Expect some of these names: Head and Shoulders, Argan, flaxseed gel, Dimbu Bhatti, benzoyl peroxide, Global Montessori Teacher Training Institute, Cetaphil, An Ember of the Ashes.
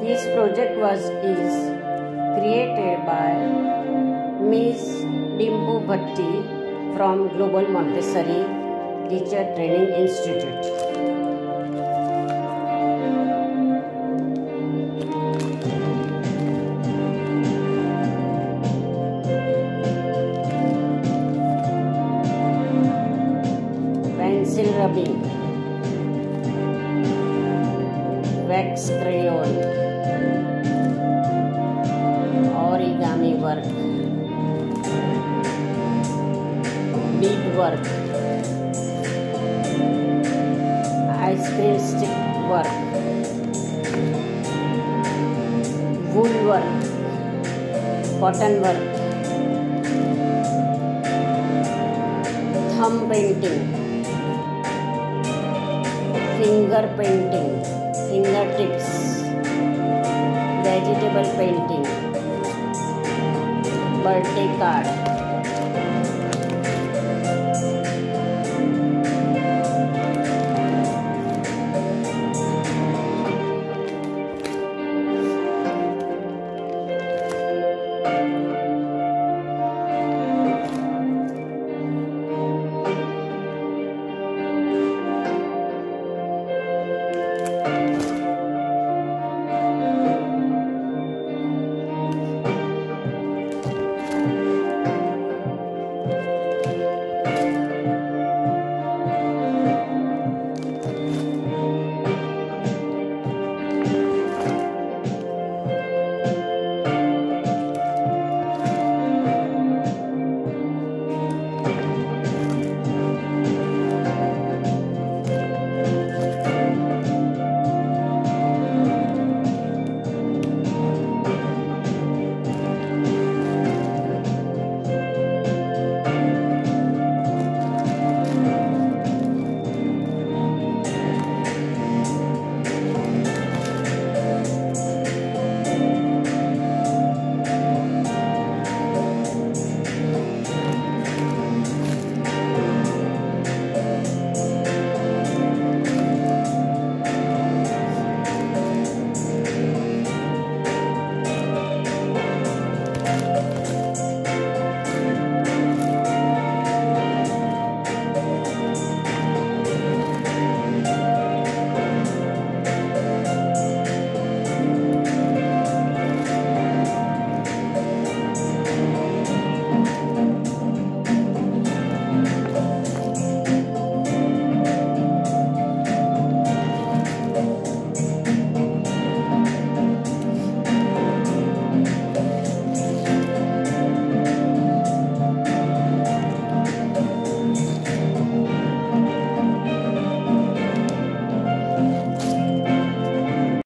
This project is created by Ms. Dimbu Bhatti from Global Montessori Teacher Training Institute. Pencil rubbing, wax crayon, origami work, bead work, ice cream stick work, wool work, cotton work, thumb painting, finger painting, fingertips, vegetable painting, birthday card.